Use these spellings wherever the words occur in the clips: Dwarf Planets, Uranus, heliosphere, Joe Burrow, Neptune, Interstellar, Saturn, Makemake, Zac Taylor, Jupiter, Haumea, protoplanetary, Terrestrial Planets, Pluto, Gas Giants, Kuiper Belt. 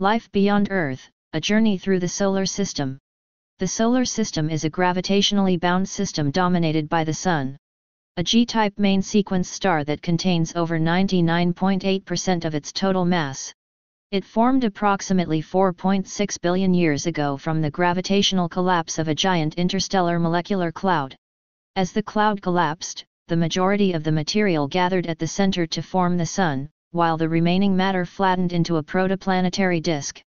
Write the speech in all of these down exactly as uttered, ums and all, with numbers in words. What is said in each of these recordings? Life Beyond Earth, A Journey Through the Solar System. The Solar System is a gravitationally bound system dominated by the Sun. A G-type main sequence star that contains over ninety-nine point eight percent of its total mass. It formed approximately four point six billion years ago from the gravitational collapse of a giant interstellar molecular cloud. As the cloud collapsed, the majority of the material gathered at the center to form the Sun, while the remaining matter flattened into a protoplanetary disk.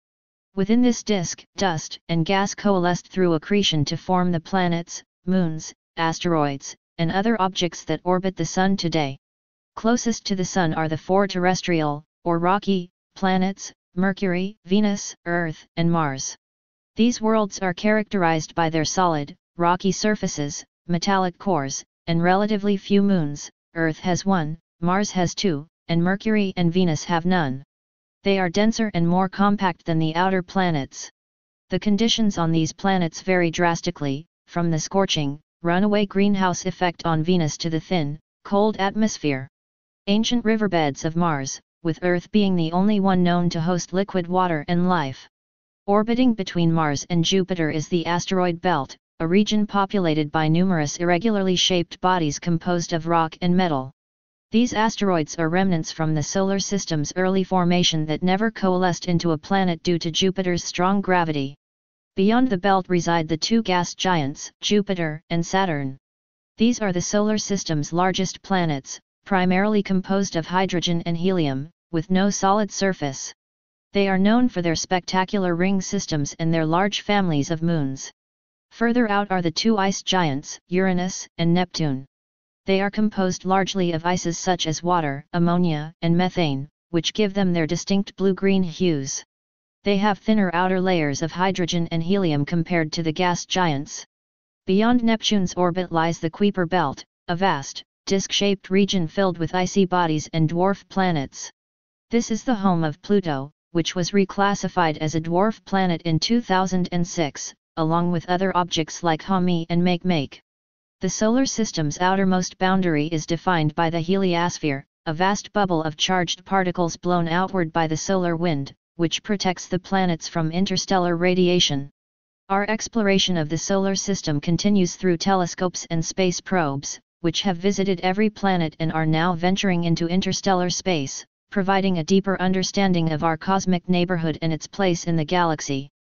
Within this disk, dust and gas coalesced through accretion to form the planets, moons, asteroids, and other objects that orbit the Sun today. Closest to the Sun are the four terrestrial, or rocky, planets, Mercury, Venus, Earth, and Mars. These worlds are characterized by their solid, rocky surfaces, metallic cores, and relatively few moons. Earth has one, Mars has two, and Mercury and Venus have none. They are denser and more compact than the outer planets. The conditions on these planets vary drastically, from the scorching, runaway greenhouse effect on Venus to the thin, cold atmosphere. Ancient riverbeds of Mars, with Earth being the only one known to host liquid water and life. Orbiting between Mars and Jupiter is the asteroid belt, a region populated by numerous irregularly shaped bodies composed of rock and metal. These asteroids are remnants from the solar system's early formation that never coalesced into a planet due to Jupiter's strong gravity. Beyond the belt reside the two gas giants, Jupiter and Saturn. These are the solar system's largest planets, primarily composed of hydrogen and helium, with no solid surface. They are known for their spectacular ring systems and their large families of moons. Further out are the two ice giants, Uranus and Neptune. They are composed largely of ices such as water, ammonia, and methane, which give them their distinct blue-green hues. They have thinner outer layers of hydrogen and helium compared to the gas giants. Beyond Neptune's orbit lies the Kuiper Belt, a vast, disc-shaped region filled with icy bodies and dwarf planets. This is the home of Pluto, which was reclassified as a dwarf planet in two thousand six, along with other objects like Haumea and Makemake. The solar system's outermost boundary is defined by the heliosphere, a vast bubble of charged particles blown outward by the solar wind, which protects the planets from interstellar radiation. Our exploration of the solar system continues through telescopes and space probes, which have visited every planet and are now venturing into interstellar space, providing a deeper understanding of our cosmic neighborhood and its place in the galaxy.